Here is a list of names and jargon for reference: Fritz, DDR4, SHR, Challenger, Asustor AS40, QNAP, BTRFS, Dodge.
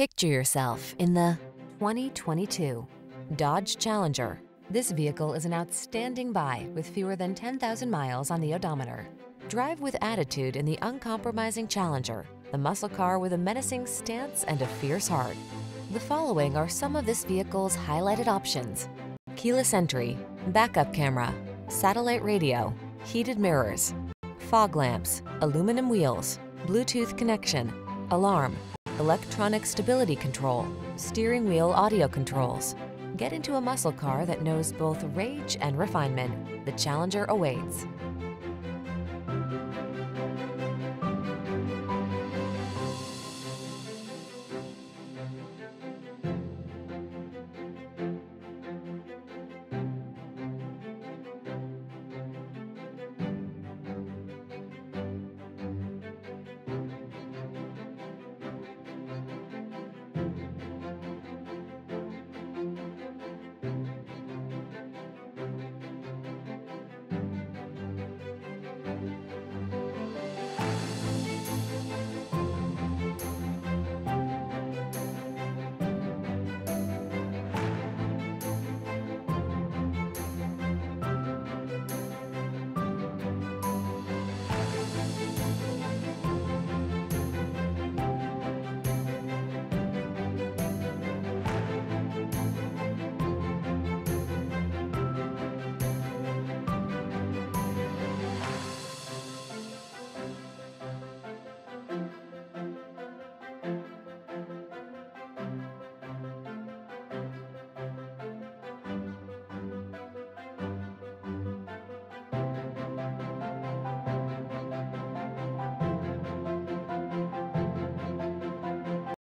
Picture yourself in the 2022 Dodge Challenger. This vehicle is an outstanding buy with fewer than 10,000 miles on the odometer. Drive with attitude in the uncompromising Challenger, the muscle car with a menacing stance and a fierce heart. The following are some of this vehicle's highlighted options: keyless entry, backup camera, satellite radio, heated mirrors, fog lamps, aluminum wheels, Bluetooth connection, alarm, electronic stability control, steering wheel audio controls. Get into a muscle car that knows both rage and refinement. The Challenger awaits.